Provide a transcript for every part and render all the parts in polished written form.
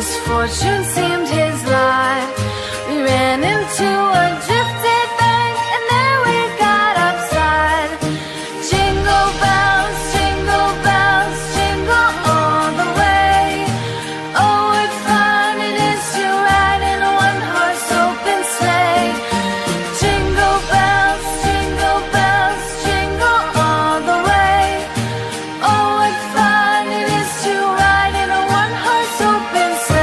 Misfortune seemed his life. We ran into a drifted bank, and then we got upside. Jingle bells, jingle all the way. Oh, what fun it is to ride in a one-horse open sleigh. Jingle bells, jingle all the way. Oh, what fun it is to ride in a one-horse open sleigh.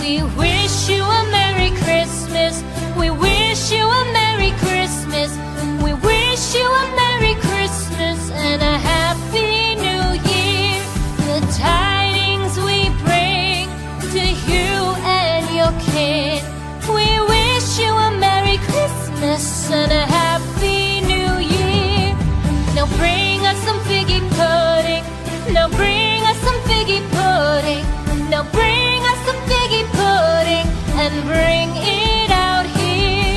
We wish you a Merry Christmas. We wish you a Merry Christmas. We wish you a Merry Christmas and a Happy New Year. The tidings we bring to you and your kin. We wish you a Merry Christmas and a Happy New Year. Now bring us some figgy pudding. Now bring us some figgy pudding. Now bring us some figgy pudding. And bring it out here.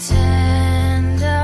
Silent night.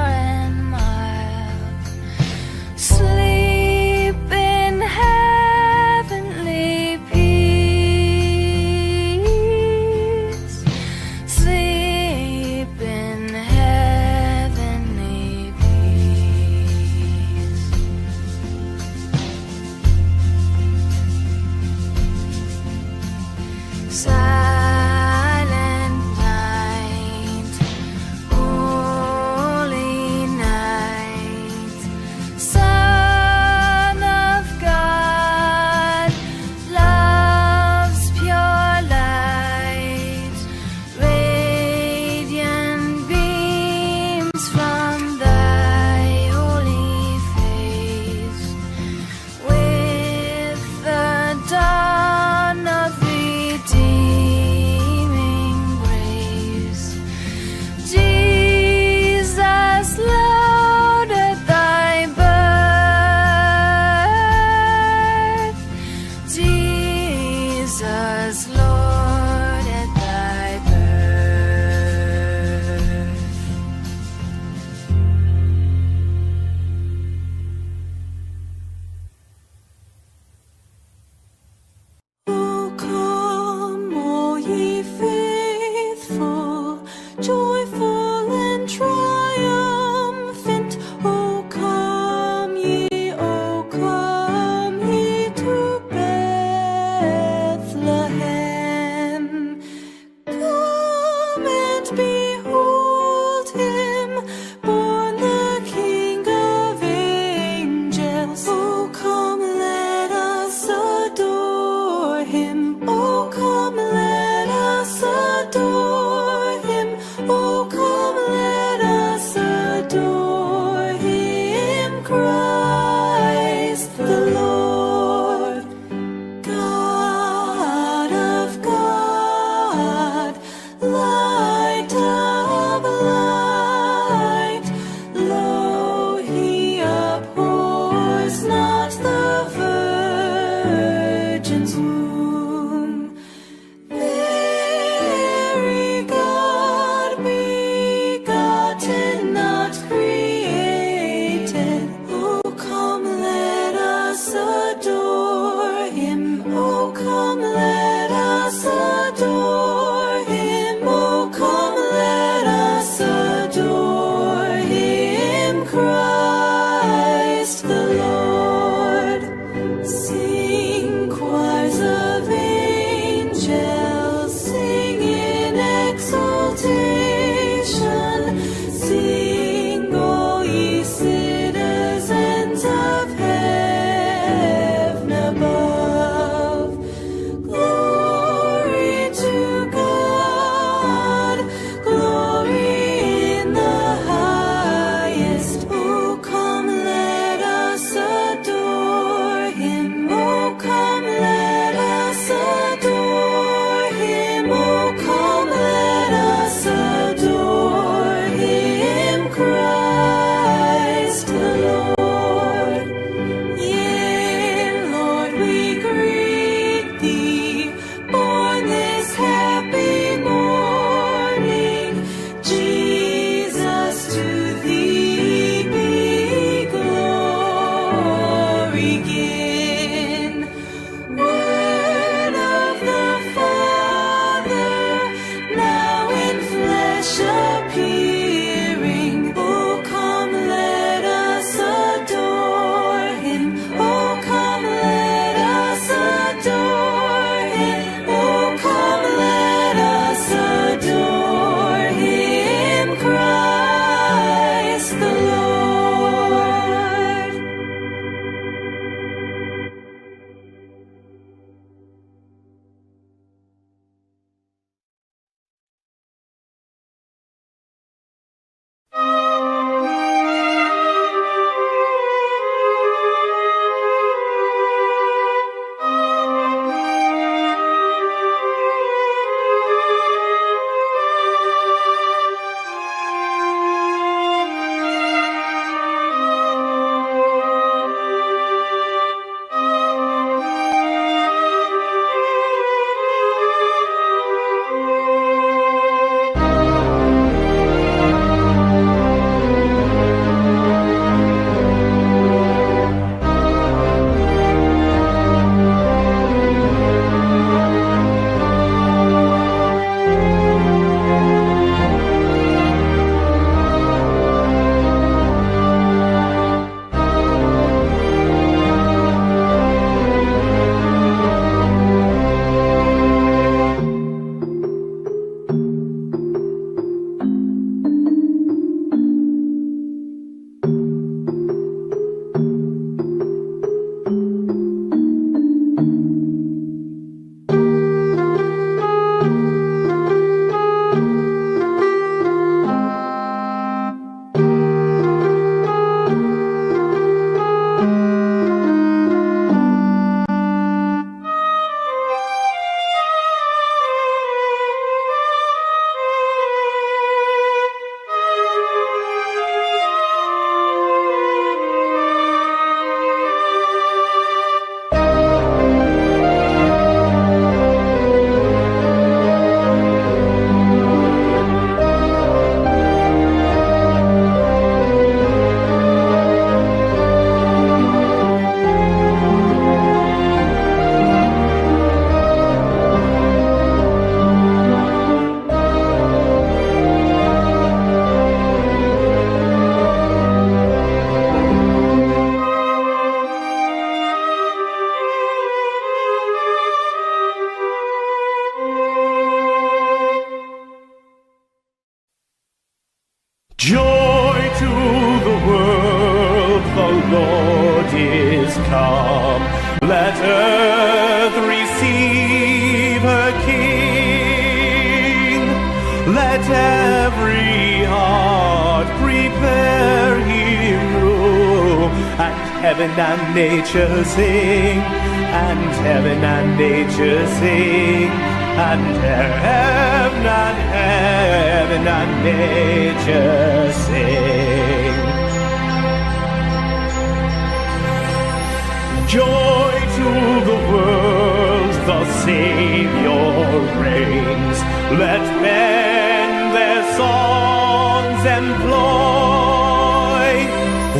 Joy to the world, the Lord is come. Let earth receive her King. Let every heart prepare him room. And heaven and nature sing. And heaven and nature sing. And heaven and nature sing. Joy to the world, the Savior reigns. Let men their songs employ,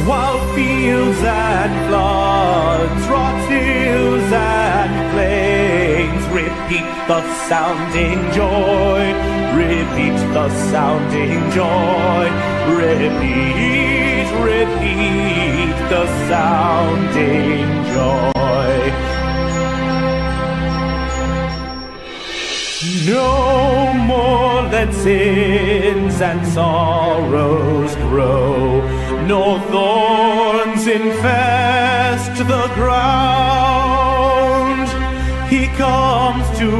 while fields and floods, rocks, hills and plains repeat the sounding joy, repeat the sounding joy, repeat the sounding joy. No more let sins and sorrows grow, nor thorns infest the ground. He comes to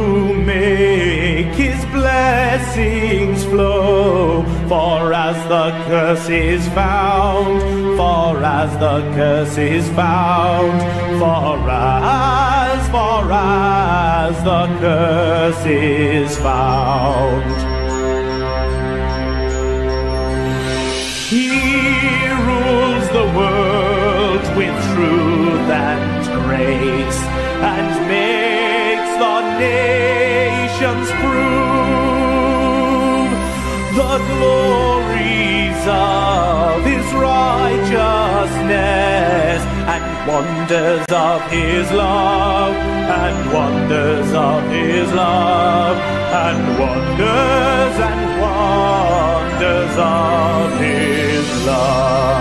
make his blessings flow. For as the curse is found, for as the curse is found, for as the curse is found. He rules the world with truth and grace, and makes the nations prove the glories of his righteousness, and wonders of his love, and wonders of his love, and wonders of his love.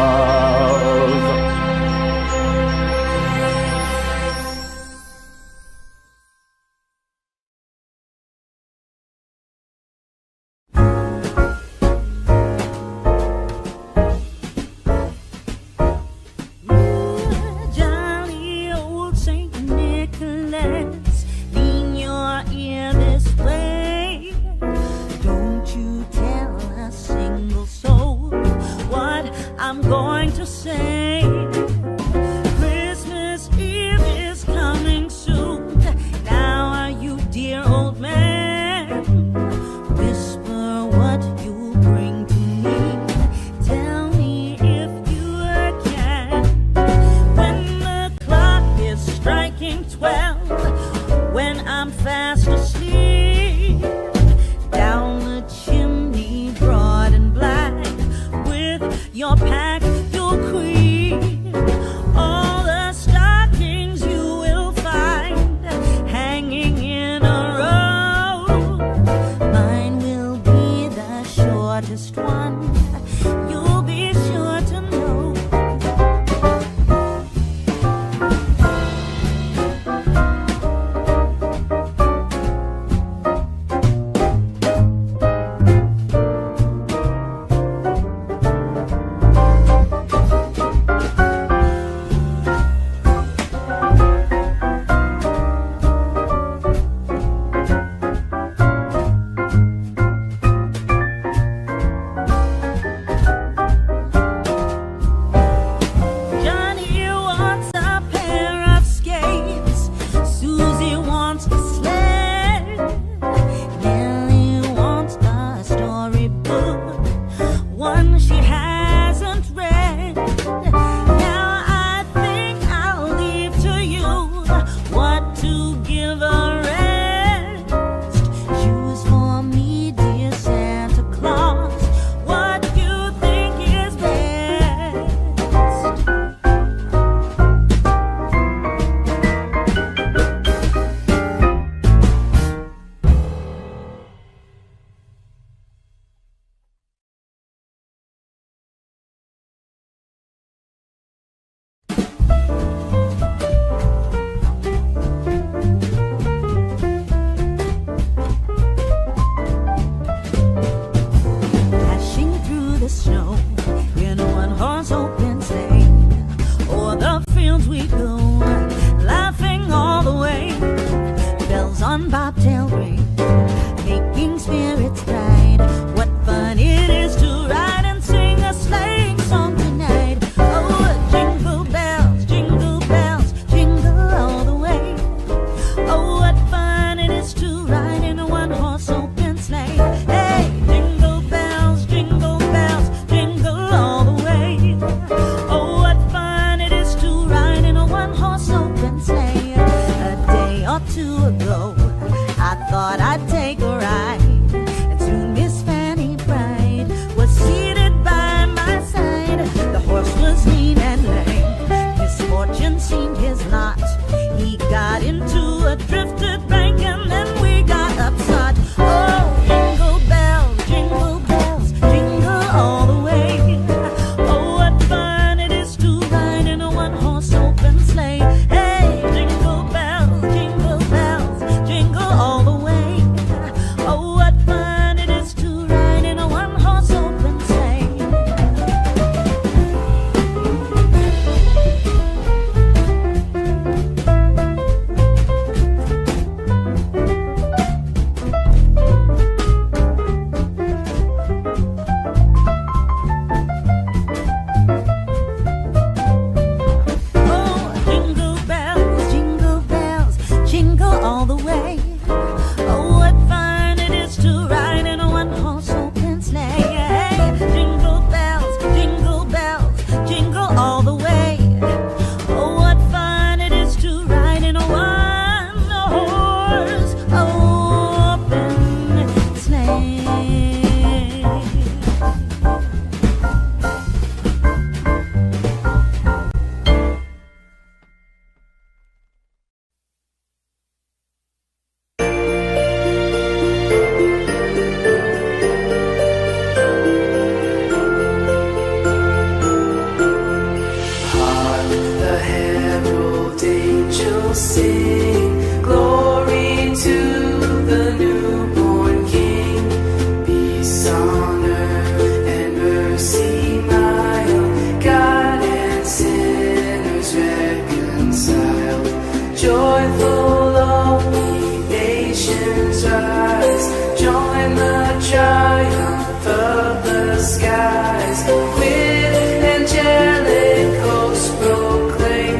skies with angelic hosts proclaim,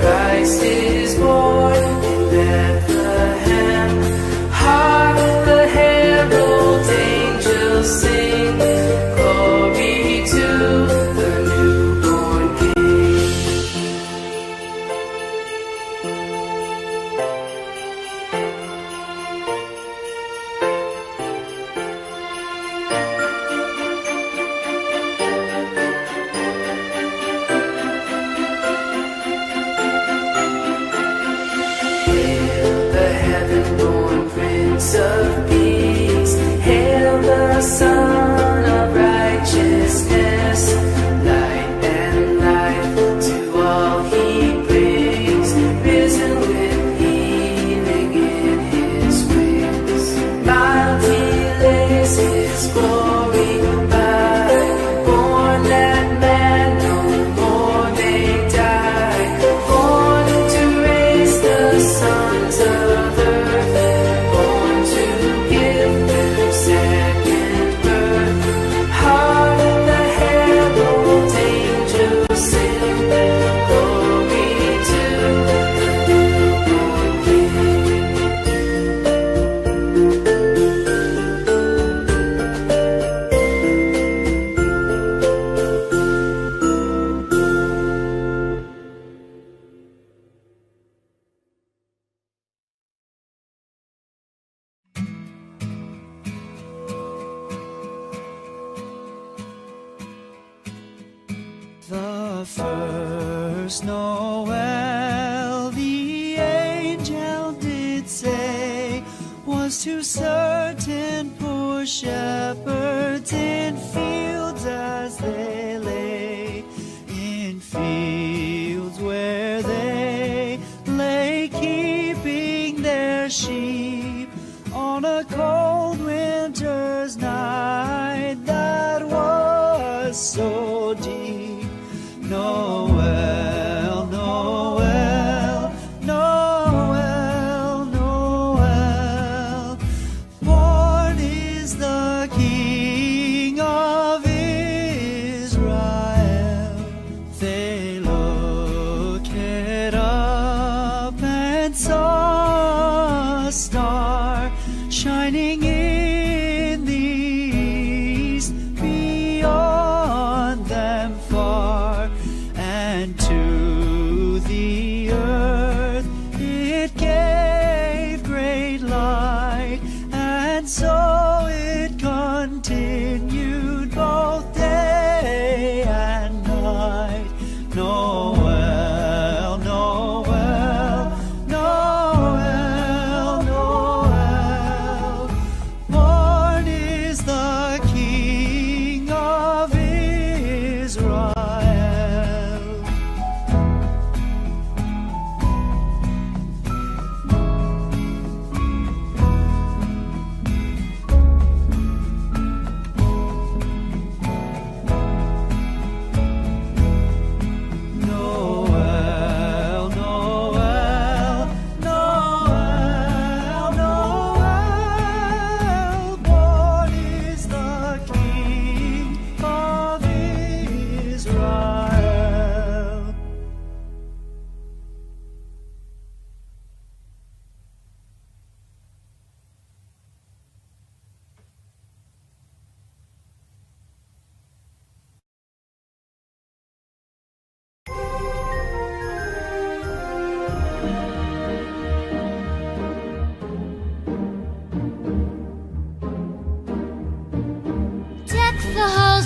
Christ is born in Bethlehem. Hark, the herald angels sing, glory to the newborn King. Born Prince of Peace, hail the Son of Righteousness, light and life to all he brings, risen with healing in his wings. Mild he lays his glory by, born that man no more may die, born to raise the sons of earth, the first Noel, the angel did say, was to certain poor shepherds in fields as they lay, in fields where they lay keeping their sheep on a cold winter's night that was so deep. Noel, Noel, Noel, Noel, born is the King of Israel. They looked it up and saw a star shining in the east, beyond them far. And to the earth it gave great light, and so it continued both day and night. Noel, Noel, Noel, Noel, born is the King of Israel.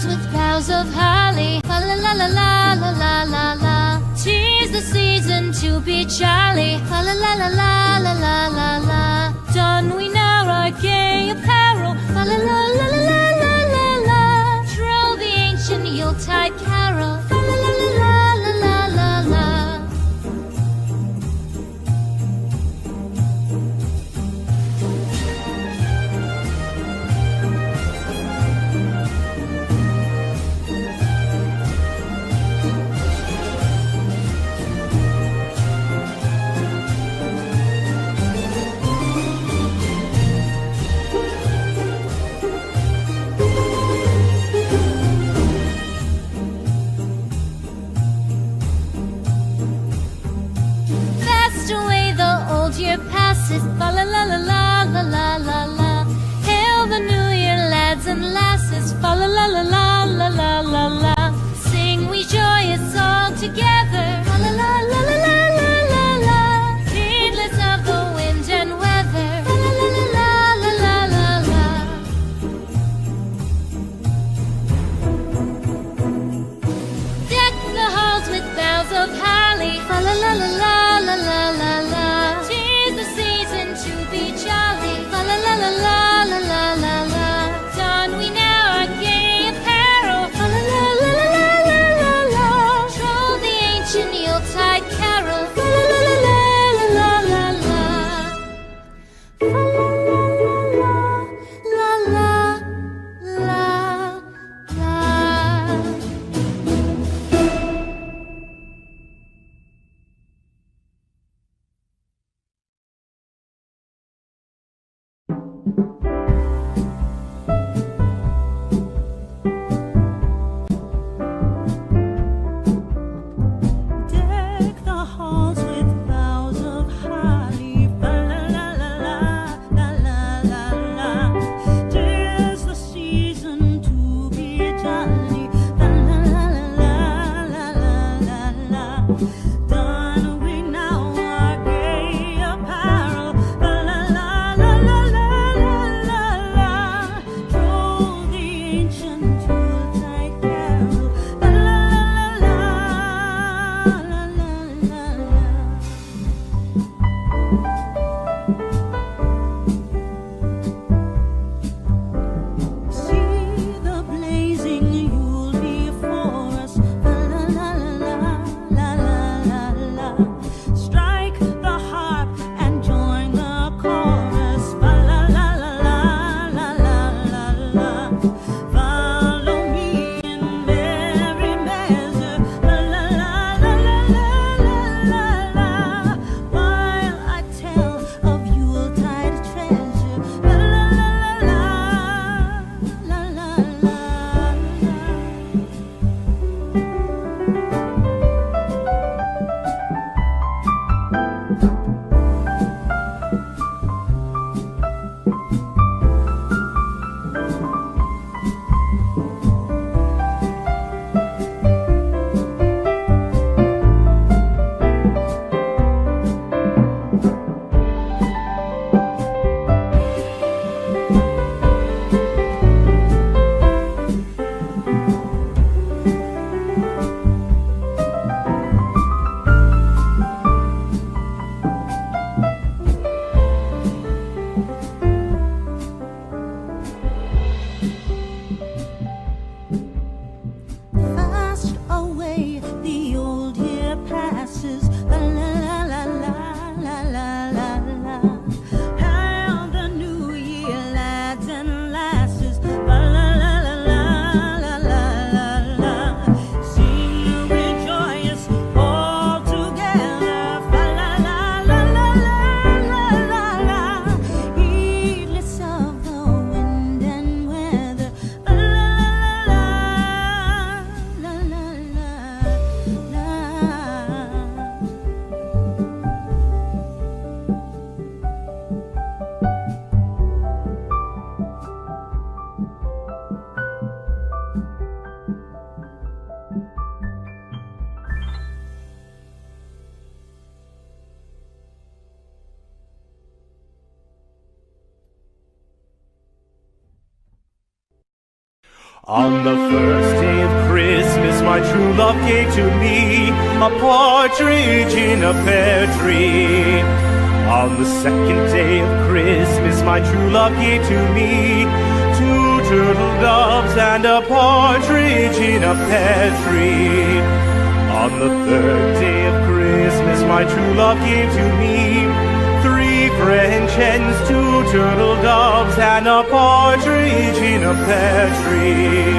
With boughs of holly, la la la la la la la la. 'Tis the season to be jolly, la la la la la la la la. Don we now our gay apparel, la la la la la la la la. Troll the ancient Yuletide carol, la la la la la la la la. On the first day of Christmas, my true love gave to me a partridge in a pear tree. On the second day of Christmas, my true love gave to me two turtle doves and a partridge in a pear tree. On the third day of Christmas, my true love gave to me three French hens, two turtle doves, and a partridge in a pear tree.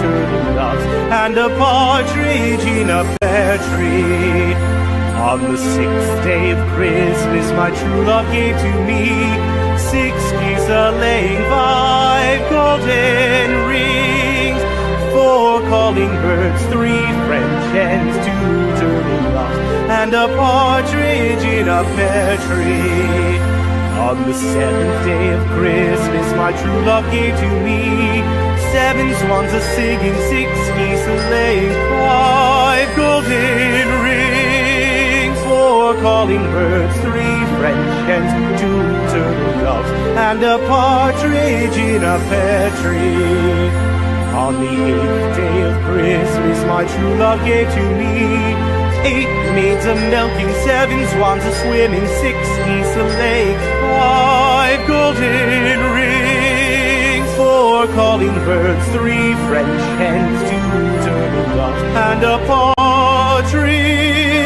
turtle doves, and a partridge in a pear tree. On the sixth day of Christmas, my true love gave to me six geese a-laying, five golden rings, four calling birds, three French hens, two turtle doves, and a partridge in a pear tree. On the seventh day of Christmas, my true love gave to me seven swans a-singing, six geese a-laying, five golden rings, four calling birds, three French hens, two turtle doves, and a partridge in a pear tree. On the eighth day of Christmas, my true love gave to me eight maids a-milking, seven swans a-swimming, six geese a-laying, five golden rings, four calling birds, three French hens, two turtle doves, and a partridge